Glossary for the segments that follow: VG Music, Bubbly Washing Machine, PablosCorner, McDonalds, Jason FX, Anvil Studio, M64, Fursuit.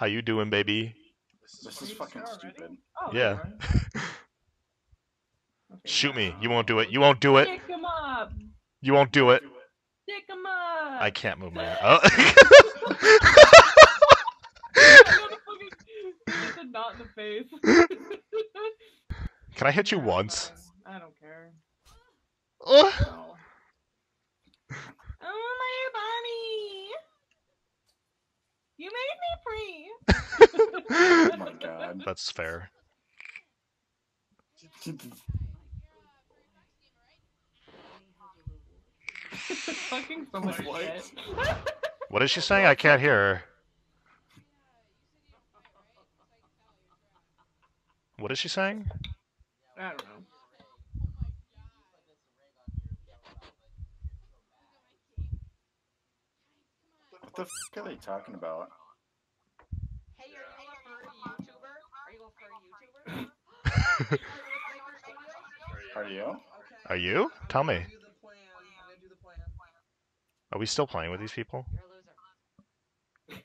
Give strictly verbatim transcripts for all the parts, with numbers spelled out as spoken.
How you doing, baby? This is fucking stupid. Oh, yeah. Okay. Shoot me. You won't do it. You won't do it. Pick him up. You won't do it. Pick him up. I can't move my hand. Oh. It's a knot in the face. Can I hit you once? I don't care. Oh, no. Oh my body. You made me free. Oh my god. That's fair. Fucking so much shit. What is she saying? I can't hear her. What is she saying? I don't know. What the fuck are they talking about? Hey, are you a YouTuber? Are you a YouTuber? Are you? Are you? Tell me. Are we still playing with these people? You're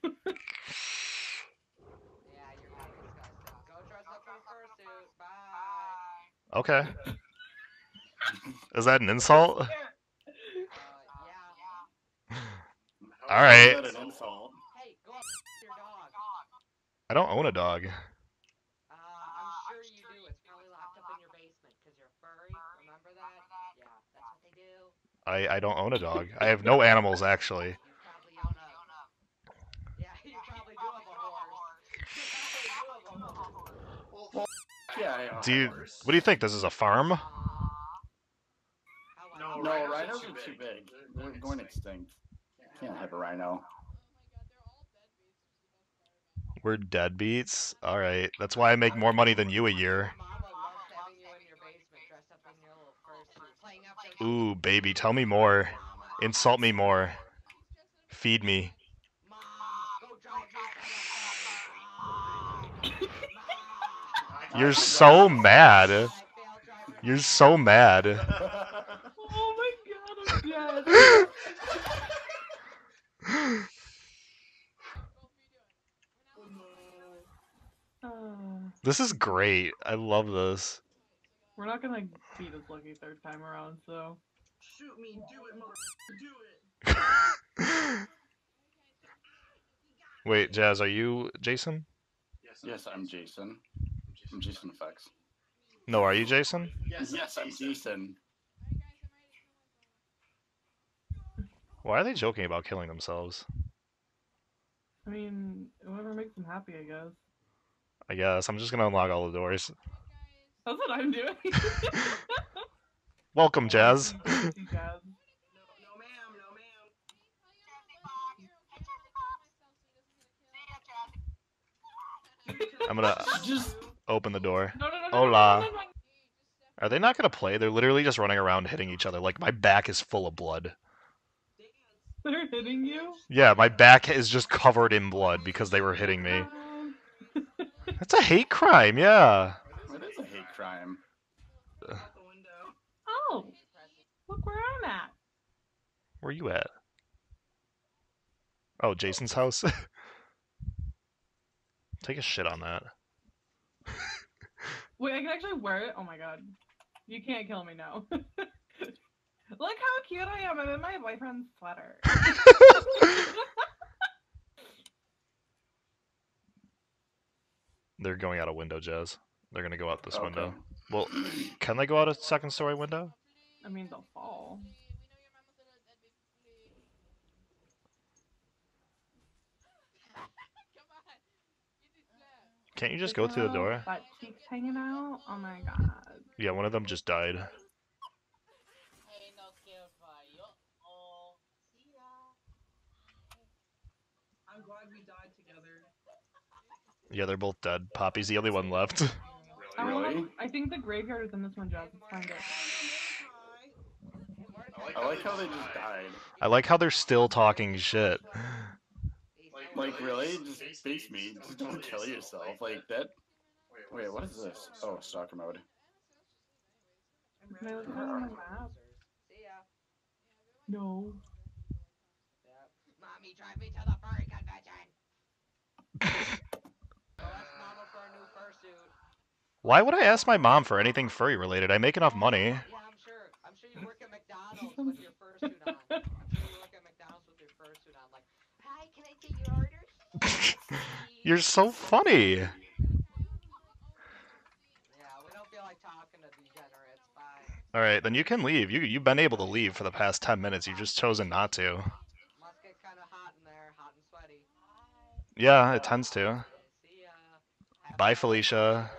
a loser. Okay. Is that an insult? Uh, yeah. All right. An insult? Hey, go on your dog. I don't own a dog. Uh, I'm sure you do. It's probably locked up in your basement because you're furry. Remember that? Yeah, that's what they do. I I don't own a dog. I have no animals actually. You probably own a. Yeah, you probably do have a horse. You probably do have a horse. Yeah, yeah. Do you, what do you think? This is a farm? Uh, no, no, rhinos, rhinos are too big. They're, they're going extinct. Yeah. Can't have a rhino. We're deadbeats? Alright. That's why I make more money than you a year. Ooh, baby, tell me more. Insult me more. Feed me. You're so mad. You're so mad. Oh my god, I'm dead. This is great. I love this. We're not gonna beat this lucky third time around, so. Shoot me, do it, motherfucker, do it. Wait, Jazz, are you Jason? Yes, I'm, yes, I'm Jason. I'm Jason F X. No, are you Jason? Yes, yes, I'm Jason. Why are they joking about killing themselves? I mean, whoever makes them happy, I guess. I guess. I'm just going to unlock all the doors. That's what I'm doing. Welcome, Jazz. No, ma'am, no, ma'am. I'm going to just open the door. No, no, no, Hola. No, no, no, no, no. Are they not going to play? They're literally just running around hitting each other. Like, my back is full of blood. They're hitting you? Yeah, my back is just covered in blood because they were hitting me. That's a hate crime, yeah. It is a hate crime. Uh, oh, look where I'm at. Where are you at? Oh, Jason's house? Take a shit on that. Wait, I can actually wear it? Oh my god. You can't kill me now. Look how cute I am. I'm in my boyfriend's sweater. They're going out a window, Jazz. They're going to go out this okay. window. Well, can they go out a second story window? I mean, they'll fall. Can't you just go through the door? Butt cheeks hanging out? Oh my god. Yeah, one of them just died. I'm glad we died together. Yeah, they're both dead. Poppy's the only one left. Really? Um, I think the graveyard is in this one, Jeff. Find it. I like how they just died. I like how they're still talking shit. Like, really? Just face me. Just don't kill yourself. Like, that... Wait, what is this? Oh, stalker mode. Can I look on the map? No. Mommy, drive me to the furry convention! Why would I ask my mom for anything furry related? I make enough money. Yeah, I'm sure. I'm sure you work at McDonald's with your fursuit on. I'm sure you work at McDonald's with your fursuit on. Like, hi, can I get your orders? You're so funny. Yeah, we don't feel like talking to degenerates. Bye. All right, then you can leave. You you've been able to leave for the past ten minutes. You've just chosen not to. Must get kind of hot in there, hot and sweaty. Yeah, it tends to. See ya. Bye, Felicia.